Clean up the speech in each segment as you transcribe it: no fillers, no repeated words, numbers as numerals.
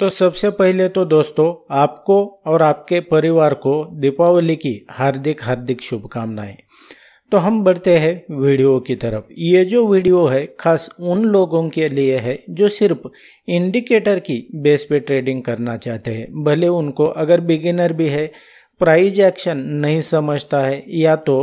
तो सबसे पहले तो दोस्तों आपको और आपके परिवार को दीपावली की हार्दिक हार्दिक शुभकामनाएं। तो हम बढ़ते हैं वीडियो की तरफ। ये जो वीडियो है खास उन लोगों के लिए है जो सिर्फ इंडिकेटर की बेस पे ट्रेडिंग करना चाहते हैं, भले उनको अगर बिगिनर भी है, प्राइज एक्शन नहीं समझता है, या तो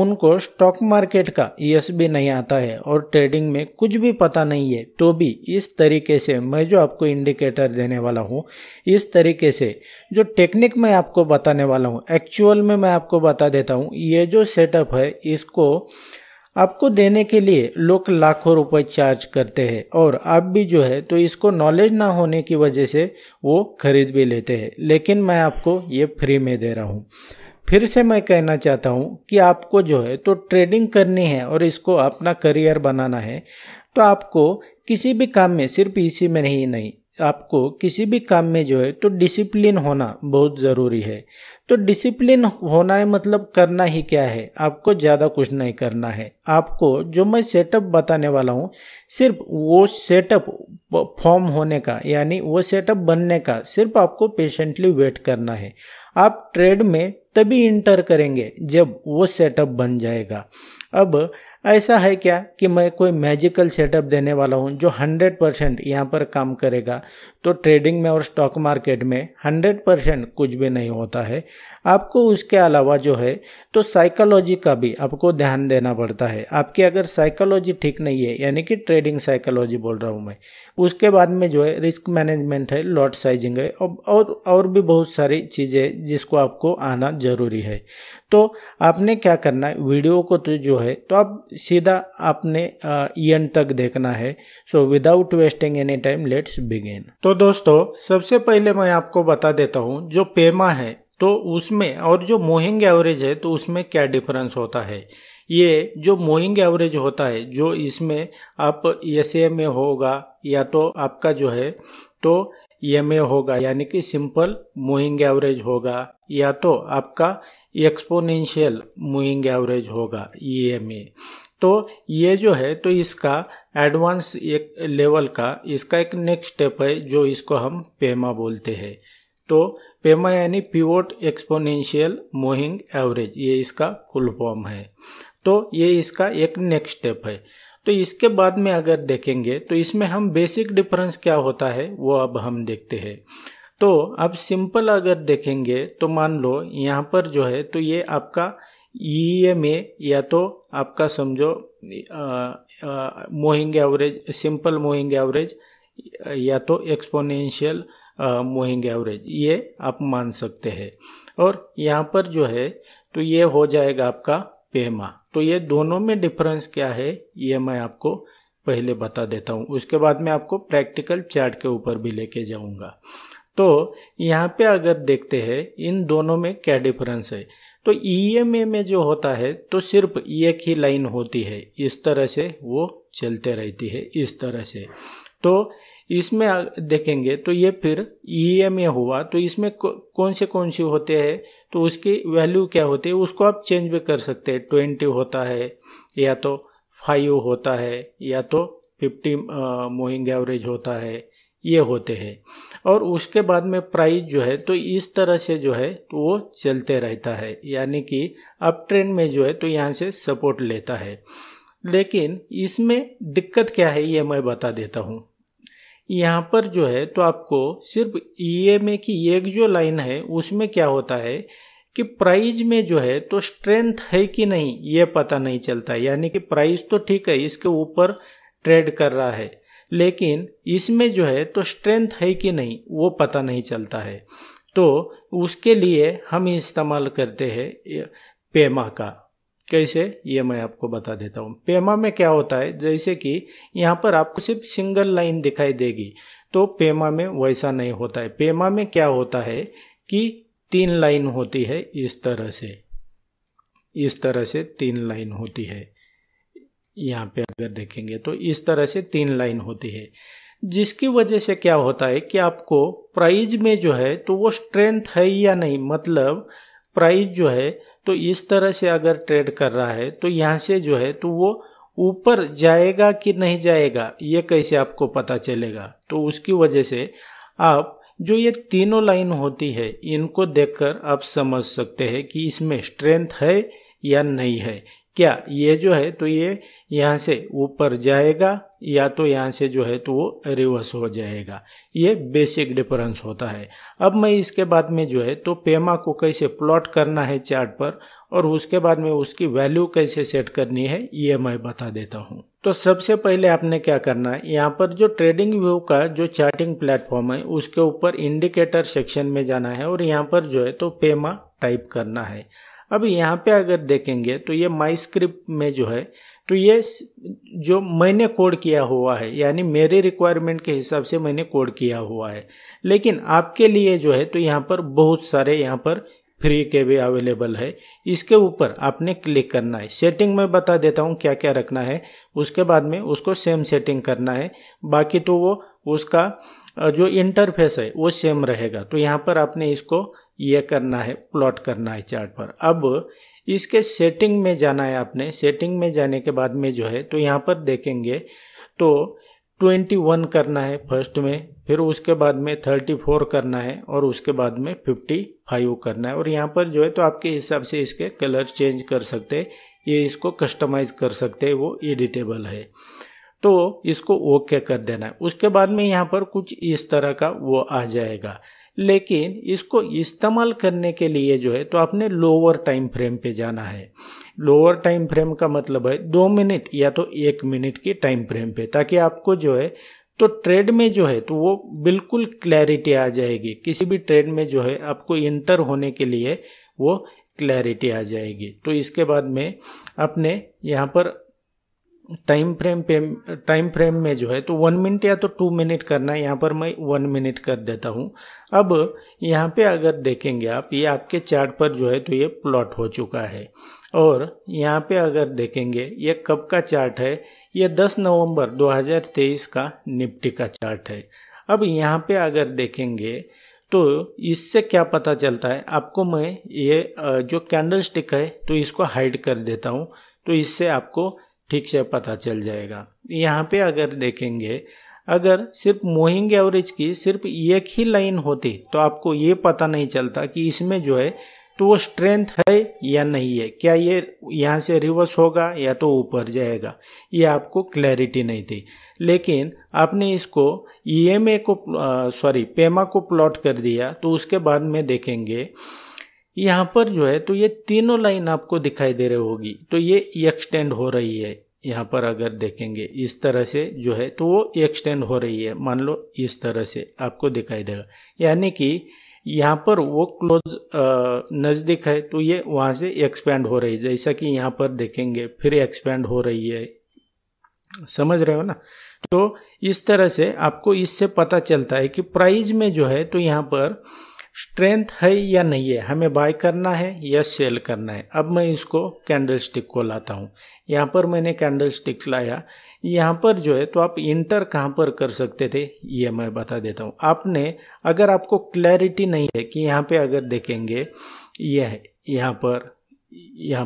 उनको स्टॉक मार्केट का यस भी नहीं आता है और ट्रेडिंग में कुछ भी पता नहीं है, तो भी इस तरीके से मैं जो आपको इंडिकेटर देने वाला हूँ, इस तरीके से जो टेक्निक मैं आपको बताने वाला हूँ, एक्चुअल में मैं आपको बता देता हूँ। ये जो सेटअप है इसको आपको देने के लिए लोग लाखों रुपए चार्ज करते हैं और आप भी जो है तो इसको नॉलेज ना होने की वजह से वो खरीद भी लेते हैं, लेकिन मैं आपको ये फ्री में दे रहा हूँ। फिर से मैं कहना चाहता हूँ कि आपको जो है तो ट्रेडिंग करनी है और इसको अपना करियर बनाना है, तो आपको किसी भी काम में, सिर्फ इसी में नहीं, आपको किसी भी काम में जो है तो डिसिप्लिन होना बहुत ज़रूरी है। तो डिसिप्लिन होना है मतलब करना ही क्या है, आपको ज़्यादा कुछ नहीं करना है। आपको जो मैं सेटअप बताने वाला हूँ, सिर्फ वो सेटअप फॉर्म होने का, यानी वो सेटअप बनने का सिर्फ आपको पेशेंटली वेट करना है। आप ट्रेड में तभी इंटर करेंगे जब वो सेटअप बन जाएगा। अब ऐसा है क्या कि मैं कोई मैजिकल सेटअप देने वाला हूँ जो 100% यहाँ पर काम करेगा? तो ट्रेडिंग में और स्टॉक मार्केट में 100% कुछ भी नहीं होता है। आपको उसके अलावा जो है तो साइकोलॉजी का भी आपको ध्यान देना पड़ता है। आपकी अगर साइकोलॉजी ठीक नहीं है, यानी कि ट्रेडिंग साइकोलॉजी बोल रहा हूँ मैं, उसके बाद में जो है रिस्क मैनेजमेंट है, लॉट साइजिंग है और भी बहुत सारी चीज़ें जिसको आपको आना ज़रूरी है। तो आपने क्या करना है, वीडियो को तो जो है तो आप सीधा आपने एंड तक देखना है। So without wasting any time let's begin. तो दोस्तों सबसे पहले मैं आपको बता देता हूँ जो पेमा है तो उसमें और जो मूविंग एवरेज है तो उसमें क्या डिफरेंस होता है। ये जो मूविंग एवरेज होता है, जो इसमें आप एसए में होगा या तो आपका जो है तो एमए होगा, यानी कि सिंपल मूविंग एवरेज होगा, या तो आपका एक्सपोनेंशियल मूविंग एवरेज होगा ईएमए। तो ये जो है तो इसका एडवांस एक लेवल का इसका एक नेक्स्ट स्टेप है जो इसको हम पेमा बोलते हैं। तो पेमा यानी पिवोट एक्सपोनेंशियल मूविंग एवरेज, ये इसका फुल फॉर्म है। तो ये इसका एक नेक्स्ट स्टेप है। तो इसके बाद में अगर देखेंगे तो इसमें हम बेसिक डिफरेंस क्या होता है वो अब हम देखते हैं। तो अब सिंपल अगर देखेंगे तो मान लो यहाँ पर जो है तो ये आपका ईएमए या तो आपका समझो moving average, simple moving average या तो एक्सपोनेंशियल मूविंग एवरेज, ये आप मान सकते हैं। और यहाँ पर जो है तो ये हो जाएगा आपका पेमा। तो ये दोनों में डिफरेंस क्या है ये मैं आपको पहले बता देता हूँ, उसके बाद में आपको प्रैक्टिकल चार्ट के ऊपर भी लेके जाऊँगा। तो यहाँ पे अगर देखते हैं इन दोनों में क्या डिफरेंस है, तो ईएमए में जो होता है तो सिर्फ एक ही लाइन होती है, इस तरह से वो चलते रहती है, इस तरह से। तो इसमें देखेंगे तो ये फिर ईएमए हुआ, तो इसमें कौन से होते हैं तो उसकी वैल्यू क्या होती है उसको आप चेंज भी कर सकते हैं। 20 होता है, या तो 5 होता है, या तो 50 मूविंग एवरेज होता है, ये होते हैं। और उसके बाद में प्राइस जो है तो इस तरह से जो है तो वो चलते रहता है, यानी कि अप ट्रेंड में जो है तो यहाँ से सपोर्ट लेता है। लेकिन इसमें दिक्कत क्या है ये मैं बता देता हूँ। यहाँ पर जो है तो आपको सिर्फ ईएमए की एक जो लाइन है उसमें क्या होता है कि प्राइस में जो है तो स्ट्रेंथ है कि नहीं ये पता नहीं चलता, यानी कि प्राइस तो ठीक है इसके ऊपर ट्रेड कर रहा है, लेकिन इसमें जो है तो स्ट्रेंथ है कि नहीं वो पता नहीं चलता है। तो उसके लिए हम इस्तेमाल करते हैं पेमा का। कैसे ये मैं आपको बता देता हूँ। पेमा में क्या होता है, जैसे कि यहाँ पर आपको सिर्फ सिंगल लाइन दिखाई देगी, तो पेमा में वैसा नहीं होता है। पेमा में क्या होता है कि 3 लाइन होती है, इस तरह से, इस तरह से 3 लाइन होती है। यहाँ पे अगर देखेंगे तो इस तरह से 3 लाइन होती है, जिसकी वजह से क्या होता है कि आपको प्राइस में जो है तो वो स्ट्रेंथ है या नहीं, मतलब प्राइस जो है तो इस तरह से अगर ट्रेड कर रहा है तो यहाँ से जो है तो वो ऊपर जाएगा कि नहीं जाएगा ये कैसे आपको पता चलेगा। तो उसकी वजह से आप जो ये तीनों लाइन होती है इनको देखकर आप समझ सकते हैं कि इसमें स्ट्रेंथ है या नहीं है। क्या ये जो है तो ये यहाँ से ऊपर जाएगा या तो यहाँ से जो है तो वो रिवर्स हो जाएगा। ये बेसिक डिफरेंस होता है। अब मैं इसके बाद में जो है तो पेमा को कैसे प्लॉट करना है चार्ट पर और उसके बाद में उसकी वैल्यू कैसे सेट करनी है ये मैं बता देता हूँ। तो सबसे पहले आपने क्या करना है, यहाँ पर जो ट्रेडिंग व्यू का जो चार्टिंग प्लेटफॉर्म है उसके ऊपर इंडिकेटर सेक्शन में जाना है और यहाँ पर जो है तो पेमा टाइप करना है। अब यहाँ पे अगर देखेंगे तो ये माई स्क्रिप्ट में जो है तो ये जो मैंने कोड किया हुआ है यानी मेरे रिक्वायरमेंट के हिसाब से मैंने कोड किया हुआ है, लेकिन आपके लिए जो है तो यहाँ पर बहुत सारे यहाँ पर फ्री के भी अवेलेबल है। इसके ऊपर आपने क्लिक करना है। सेटिंग में बता देता हूँ क्या क्या रखना है, उसके बाद में उसको सेम सेटिंग करना है, बाकी तो वो उसका जो इंटरफेस है वो सेम रहेगा। तो यहाँ पर आपने इसको ये करना है, प्लॉट करना है चार्ट पर। अब इसके सेटिंग में जाना है आपने। सेटिंग में जाने के बाद में जो है तो यहाँ पर देखेंगे तो 21 करना है फर्स्ट में, फिर उसके बाद में 34 करना है और उसके बाद में 55 करना है। और यहाँ पर जो है तो आपके हिसाब से इसके कलर चेंज कर सकते हैं, ये इसको कस्टमाइज कर सकते हैं, वो एडिटेबल है। तो इसको ओके कर देना है। उसके बाद में यहाँ पर कुछ इस तरह का वो आ जाएगा, लेकिन इसको इस्तेमाल करने के लिए जो है तो आपने लोअर टाइम फ्रेम पे जाना है। लोअर टाइम फ्रेम का मतलब है 2 मिनट या तो 1 मिनट की टाइम फ्रेम पे, ताकि आपको जो है तो ट्रेड में जो है तो वो बिल्कुल क्लैरिटी आ जाएगी। किसी भी ट्रेड में जो है आपको इंटर होने के लिए वो क्लैरिटी आ जाएगी। तो इसके बाद में आपने यहाँ पर टाइम फ्रेम में जो है तो 1 मिनट या तो 2 मिनट करना है। यहाँ पर मैं 1 मिनट कर देता हूँ। अब यहाँ पे अगर देखेंगे आप, ये आपके चार्ट पर जो है तो ये प्लॉट हो चुका है। और यहाँ पे अगर देखेंगे ये कब का चार्ट है, ये 10 नवंबर 2023 का निफ्टी का चार्ट है। अब यहाँ पे अगर देखेंगे तो इससे क्या पता चलता है आपको, मैं ये जो कैंडल स्टिक है तो इसको हाइड कर देता हूँ, तो इससे आपको ठीक से पता चल जाएगा। यहाँ पे अगर देखेंगे, अगर सिर्फ मूविंग एवरेज की सिर्फ एक ही लाइन होती तो आपको ये पता नहीं चलता कि इसमें जो है तो वो स्ट्रेंथ है या नहीं है, क्या ये यहाँ से रिवर्स होगा या तो ऊपर जाएगा, ये आपको क्लैरिटी नहीं थी। लेकिन आपने इसको पेमा को प्लॉट कर दिया तो उसके बाद में देखेंगे यहाँ पर जो है तो ये तीनों लाइन आपको दिखाई दे रही होगी, तो ये एक्सटेंड हो रही है। यहाँ पर अगर देखेंगे इस तरह से जो है तो वो एक्सटेंड हो रही है, मान लो इस तरह से आपको दिखाई देगा, यानी कि यहाँ पर वो क्लोज नज़दीक है तो ये वहाँ से एक्सपेंड हो रही है, जैसा कि यहाँ पर देखेंगे फिर एक्सपेंड हो रही है, समझ रहे हो ना। तो इस तरह से आपको इससे पता चलता है कि प्राइस में जो है तो यहाँ पर स्ट्रेंथ है या नहीं है, हमें बाय करना है या सेल करना है। अब मैं इसको कैंडल स्टिक को लाता हूँ। यहाँ पर मैंने कैंडल स्टिक लाया। यहाँ पर जो है तो आप इंटर कहाँ पर कर सकते थे ये मैं बता देता हूँ। आपने अगर आपको क्लैरिटी नहीं है कि यहाँ पे अगर देखेंगे ये है, यहाँ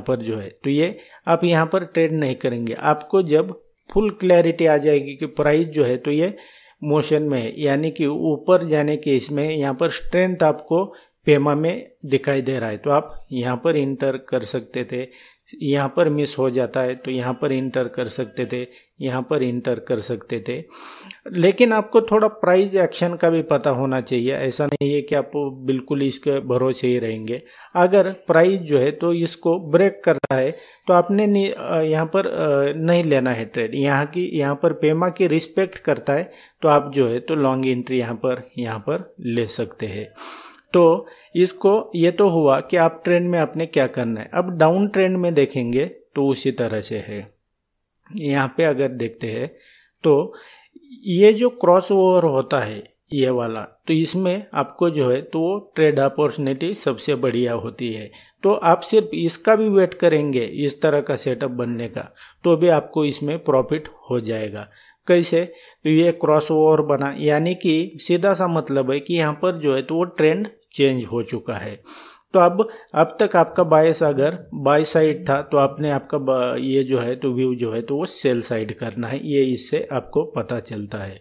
पर जो है तो ये आप यहाँ पर ट्रेड नहीं करेंगे। आपको जब फुल क्लैरिटी आ जाएगी कि प्राइस जो है तो ये मोशन में है, यानी कि ऊपर जाने के इसमें यहाँ पर स्ट्रेंथ आपको पेमा में दिखाई दे रहा है, तो आप यहाँ पर इंटर कर सकते थे। यहाँ पर मिस हो जाता है तो यहाँ पर इंटर कर सकते थे, यहाँ पर इंटर कर सकते थे। लेकिन आपको थोड़ा प्राइस एक्शन का भी पता होना चाहिए, ऐसा नहीं है कि आप बिल्कुल इसके भरोसे ही रहेंगे। अगर प्राइस जो है तो इसको ब्रेक कर रहा है तो आपने यहाँ पर नहीं लेना है ट्रेड। यहाँ पर पेमा की रिस्पेक्ट करता है तो आप जो है तो लॉन्ग एंट्री यहाँ पर ले सकते हैं। तो इसको ये तो हुआ कि आप ट्रेंड में आपने क्या करना है। अब डाउन ट्रेंड में देखेंगे तो उसी तरह से है। यहाँ पे अगर देखते हैं तो ये जो क्रॉस ओवर होता है ये वाला, तो इसमें आपको जो है तो ट्रेड अपॉर्चुनिटी सबसे बढ़िया होती है। तो आप सिर्फ इसका भी वेट करेंगे इस तरह का सेटअप बनने का, तो भी आपको इसमें प्रॉफिट हो जाएगा। कैसे, तो ये क्रॉस ओवर बना, यानी कि सीधा सा मतलब है कि यहाँ पर जो है तो वो ट्रेंड चेंज हो चुका है। तो अब तक आपका बायस अगर बाय साइड था तो आपने आपका ये जो है तो व्यू जो है तो वो सेल साइड करना है, ये इससे आपको पता चलता है।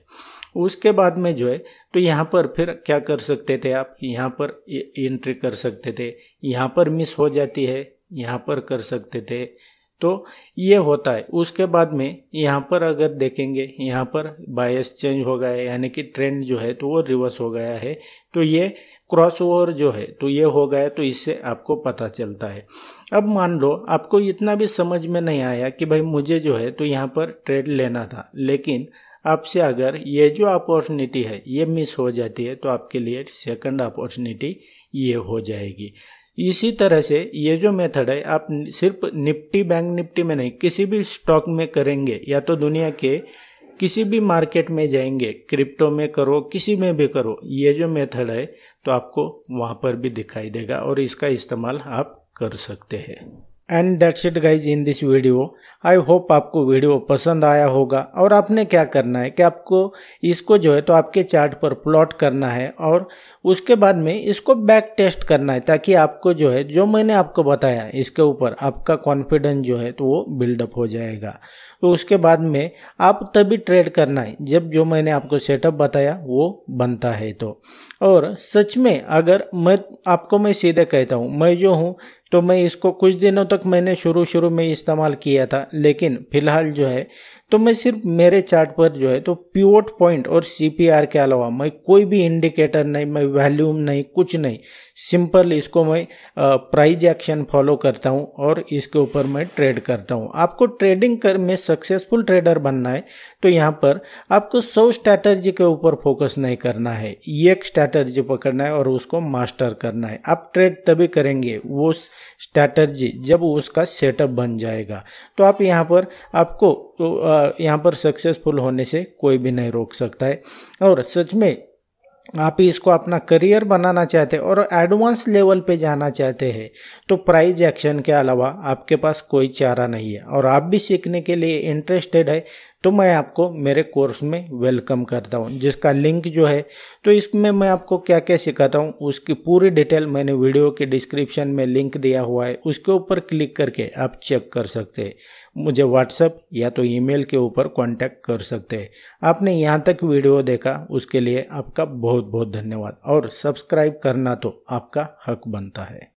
उसके बाद में जो है तो यहाँ पर फिर क्या कर सकते थे आप, यहाँ पर एंट्री कर सकते थे, यहाँ पर मिस हो जाती है, यहाँ पर कर सकते थे, तो ये होता है। उसके बाद में यहाँ पर अगर देखेंगे यहाँ पर बायस चेंज हो गया है, यानी कि ट्रेंड जो है तो वो रिवर्स हो गया है, तो ये क्रॉस ओवर जो है तो ये हो गया, तो इससे आपको पता चलता है। अब मान लो आपको इतना भी समझ में नहीं आया कि भाई मुझे जो है तो यहाँ पर ट्रेड लेना था, लेकिन आपसे अगर ये जो अपॉर्चुनिटी है ये मिस हो जाती है तो आपके लिए सेकंड अपॉर्चुनिटी ये हो जाएगी। इसी तरह से ये जो मेथड है आप सिर्फ निफ्टी बैंक निफ्टी में नहीं, किसी भी स्टॉक में करेंगे, या तो दुनिया के किसी भी मार्केट में जाएंगे, क्रिप्टो में करो, किसी में भी करो, ये जो मेथड है तो आपको वहाँ पर भी दिखाई देगा और इसका इस्तेमाल आप कर सकते हैं। And that's it guys in this video. I hope आपको वीडियो पसंद आया होगा। और आपने क्या करना है कि आपको इसको जो है तो आपके चार्ट पर प्लॉट करना है और उसके बाद में इसको बैक टेस्ट करना है, ताकि आपको जो है जो मैंने आपको बताया इसके ऊपर आपका कॉन्फिडेंस जो है तो वो बिल्डअप हो जाएगा। तो उसके बाद में आप तभी ट्रेड करना है जब जो मैंने आपको सेटअप बताया वो बनता है। तो और सच में अगर मैं आपको सीधे कहता हूँ, मैं जो हूँ तो मैं इसको कुछ दिनों तक मैंने शुरू में इस्तेमाल किया था, लेकिन फिलहाल जो है तो मैं सिर्फ मेरे चार्ट पर जो है तो पिवोट पॉइंट और CPR के अलावा मैं कोई भी इंडिकेटर नहीं, मैं वैल्यूम नहीं, कुछ नहीं, सिंपल इसको मैं प्राइस एक्शन फॉलो करता हूं और इसके ऊपर मैं ट्रेड करता हूं। आपको ट्रेडिंग में सक्सेसफुल ट्रेडर बनना है तो यहाँ पर आपको 100 स्ट्रैटर्जी के ऊपर फोकस नहीं करना है, एक स्ट्रैटर्जी पकड़ना है और उसको मास्टर करना है। आप ट्रेड तभी करेंगे वो स्ट्रैटर्जी जब उसका सेटअप बन जाएगा। तो आप यहाँ पर आपको यहाँ पर सक्सेसफुल होने से कोई भी नहीं रोक सकता है। और सच में आप इसको अपना करियर बनाना चाहते हैं और एडवांस लेवल पे जाना चाहते हैं तो प्राइस एक्शन के अलावा आपके पास कोई चारा नहीं है। और आप भी सीखने के लिए इंटरेस्टेड है तो मैं आपको मेरे कोर्स में वेलकम करता हूं, जिसका लिंक जो है तो इसमें मैं आपको क्या क्या सिखाता हूं उसकी पूरी डिटेल मैंने वीडियो के डिस्क्रिप्शन में लिंक दिया हुआ है, उसके ऊपर क्लिक करके आप चेक कर सकते हैं। मुझे व्हाट्सएप या तो ईमेल के ऊपर कांटेक्ट कर सकते हैं। आपने यहां तक वीडियो देखा उसके लिए आपका बहुत बहुत धन्यवाद और सब्सक्राइब करना तो आपका हक बनता है।